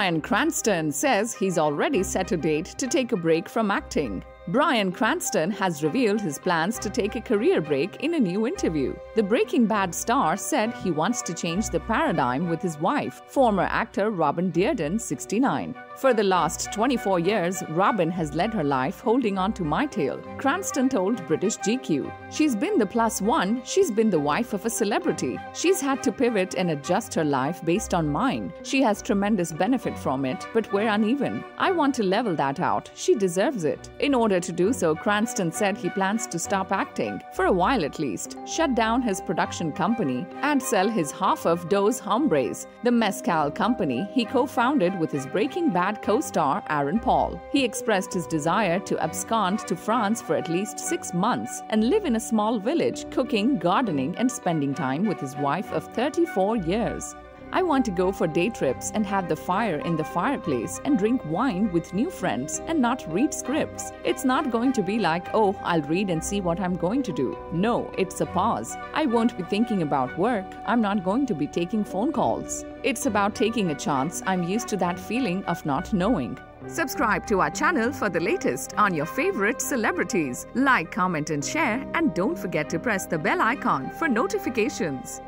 Bryan Cranston says he's already set a date to take a break from acting. Bryan Cranston has revealed his plans to take a career break in a new interview. The Breaking Bad star said he wants to change the paradigm with his wife, former actor Robin Dearden, 69. For the last 24 years, Robin has led her life holding on to my tail, Cranston told British GQ. She's been the plus one, she's been the wife of a celebrity. She's had to pivot and adjust her life based on mine. She has tremendous benefit from it, but we're uneven. I want to level that out, she deserves it. In order to do so, Cranston said he plans to stop acting, for a while at least, shut down his production company, and sell his half of Dos Hombres, the mezcal company he co-founded with his Breaking Bad co-star Aaron Paul. He expressed his desire to abscond to France for at least 6 months and live in a small village, cooking, gardening, and spending time with his wife of 34 years. I want to go for day trips and have the fire in the fireplace and drink wine with new friends and not read scripts. It's not going to be like, oh, I'll read and see what I'm going to do. No, it's a pause. I won't be thinking about work. I'm not going to be taking phone calls. It's about taking a chance. I'm used to that feeling of not knowing. Subscribe to our channel for the latest on your favorite celebrities. Like, comment, and share. And don't forget to press the bell icon for notifications.